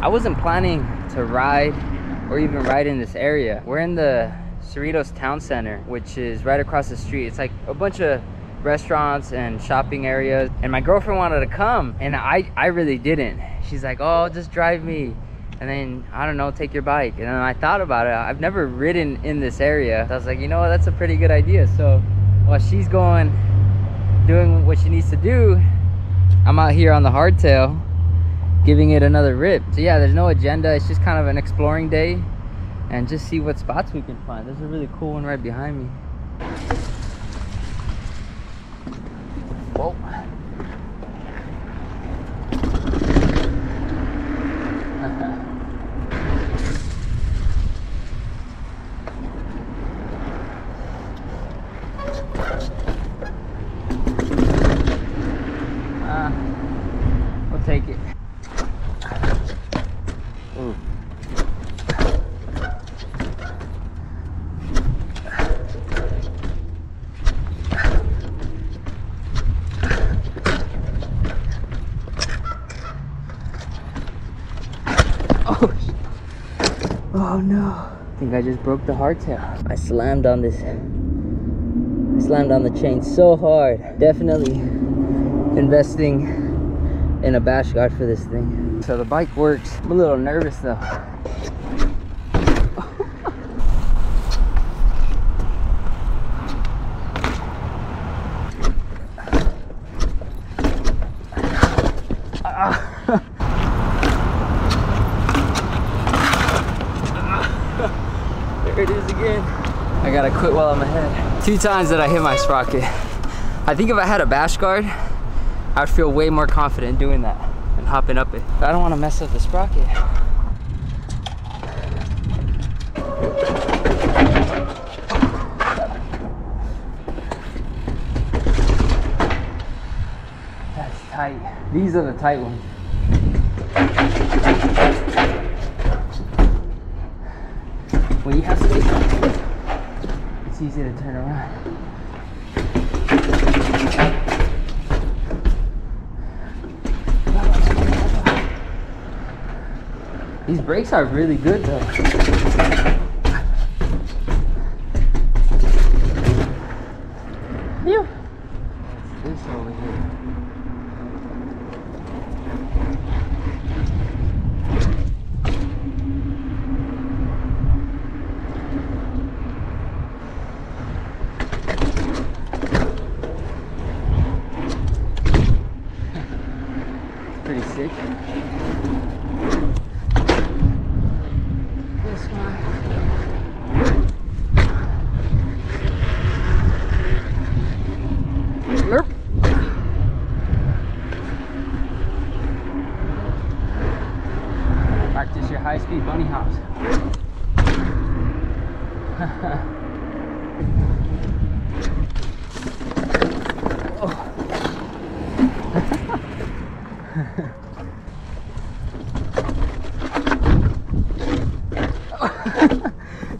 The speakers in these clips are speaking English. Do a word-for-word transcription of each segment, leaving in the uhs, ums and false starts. I wasn't planning to ride or even ride in this area. We're in the Cerritos Town Center, which is right across the street. It's like a bunch of restaurants and shopping areas, and my girlfriend wanted to come, and I, I really didn't. She's like, oh, just drive me, and then, I don't know, take your bike. And then I thought about it. I've never ridden in this area. So I was like, you know what, that's a pretty good idea. So while she's going, doing what she needs to do, I'm out here on the hardtail, giving it another rip. So yeah, there's no agenda. It's just kind of an exploring day and just see what spots we can find. There's a really cool one right behind me. Whoa. Ah, uh, we'll take it. Ooh. Oh, oh no. I think I just broke the hardtail. I slammed on this. I slammed on the chain so hard. Definitely investing in a bash guard for this thing. So the bike works. I'm a little nervous though. There it is again. I gotta quit while I'm ahead. Two times that I hit my sprocket. I think if I had a bash guard, I'd feel way more confident doing that and hopping up it. But I don't want to mess up the sprocket. That's tight. These are the tight ones. When you have space, it's easy to turn around. These brakes are really good though. Yeah. What's this over here? Pretty sick. Practice your high-speed bunny hops. Oh.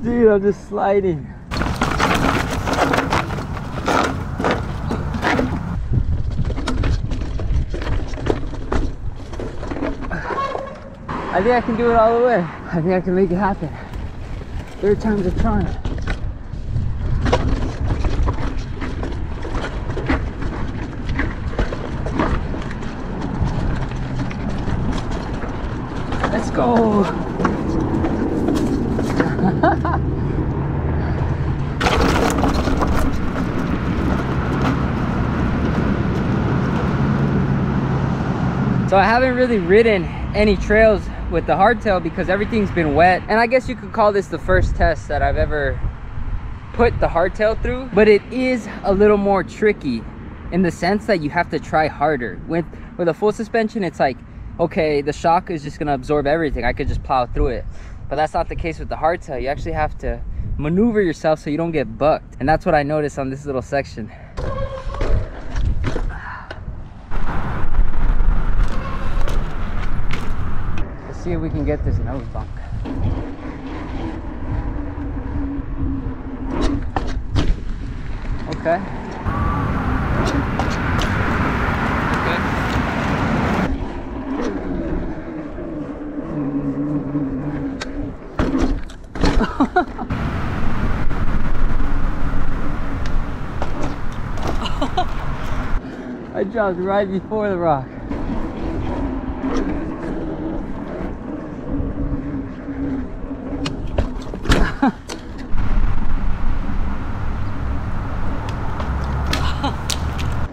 Dude, I'm just sliding. I think I can do it all the way. I think I can make it happen. Third time's a charm. Let's go. So I haven't really ridden any trails with the hardtail because everything's been wet, and I guess you could call this the first test that I've ever put the hardtail through, but it is a little more tricky in the sense that you have to try harder. With with a full suspension, it's like, okay, the shock is just gonna absorb everything, I could just plow through it, but that's not the case with the hardtail. You actually have to maneuver yourself so you don't get bucked, and that's what I noticed on this little section. See if we can get this nose bump. Okay. Okay. dropped right before the rock.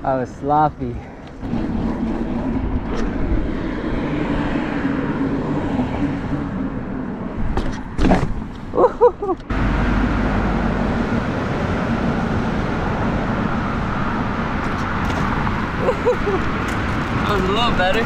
I was sloppy. That was a little better.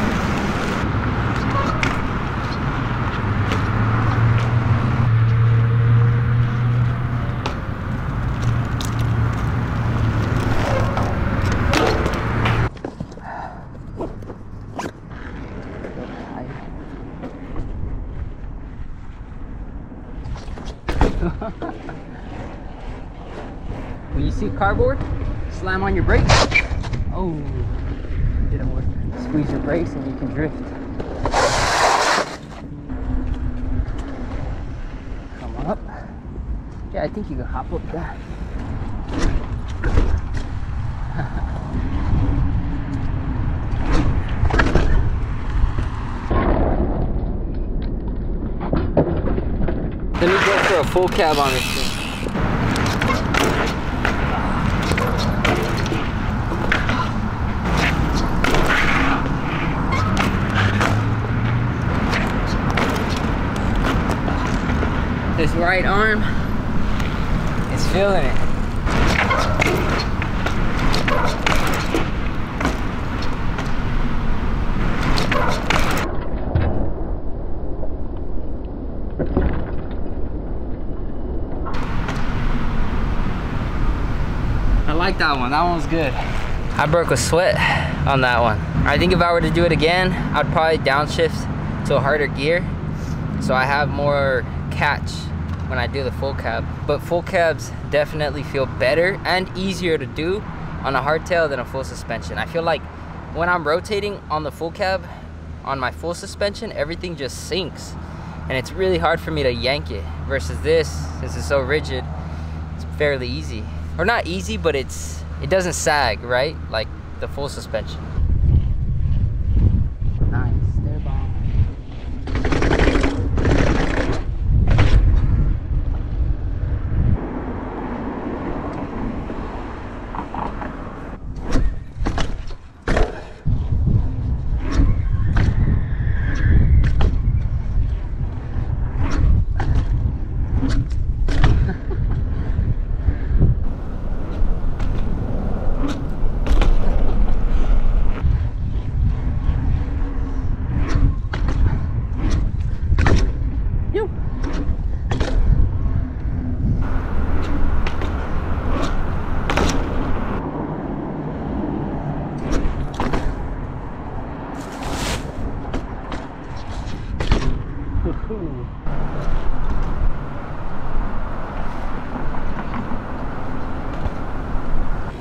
When you see cardboard, slam on your brakes. Oh, didn't work. Squeeze your brakes and you can drift. Come up. Yeah, I think you can hop up that. Let me go for a full cab on this thing. This right arm is feeling it. I like that one. That one was good. I broke a sweat on that one. I think if I were to do it again, I'd probably downshift to a harder gear so I have more catch when I do the full cab. But full cabs definitely feel better and easier to do on a hardtail than a full suspension. I feel like when I'm rotating on the full cab, on my full suspension, everything just sinks and it's really hard for me to yank it, versus this, since it's so rigid, it's fairly easy. Or not easy, but it's it doesn't sag, right? Like the full suspension.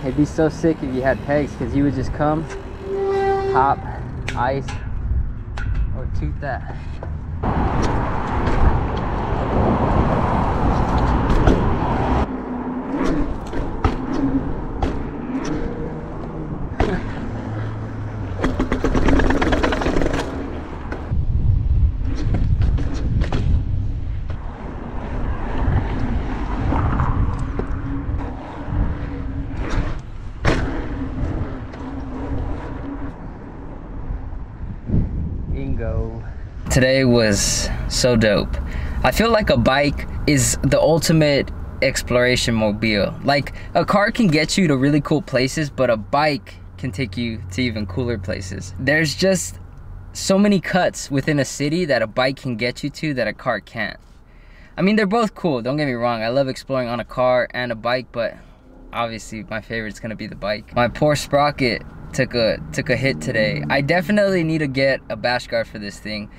It'd be so sick if you had pegs, because you would just come, hop, ice, or toot that. Today was so dope. I feel like a bike is the ultimate exploration mobile. Like, a car can get you to really cool places, but a bike can take you to even cooler places. There's just so many cuts within a city that a bike can get you to that a car can't. I mean, they're both cool, don't get me wrong. I love exploring on a car and a bike, but obviously my favorite's gonna be the bike. My poor sprocket took a took a hit today. I definitely need to get a bash guard for this thing.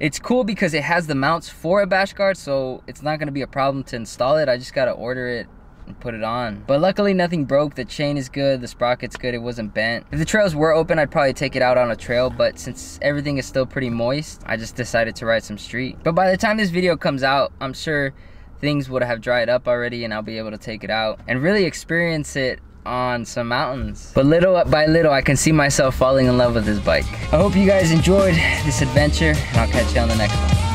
It's cool because it has the mounts for a bash guard, so it's not gonna be a problem to install it. I just gotta order it and put it on. But luckily nothing broke. The chain is good, the sprocket's good, it wasn't bent. If the trails were open, I'd probably take it out on a trail, but since everything is still pretty moist, I just decided to ride some street. But by the time this video comes out, I'm sure things would have dried up already and I'll be able to take it out and really experience it on some mountains. But little by little, I can see myself falling in love with this bike. I hope you guys enjoyed this adventure, and I'll catch you on the next one.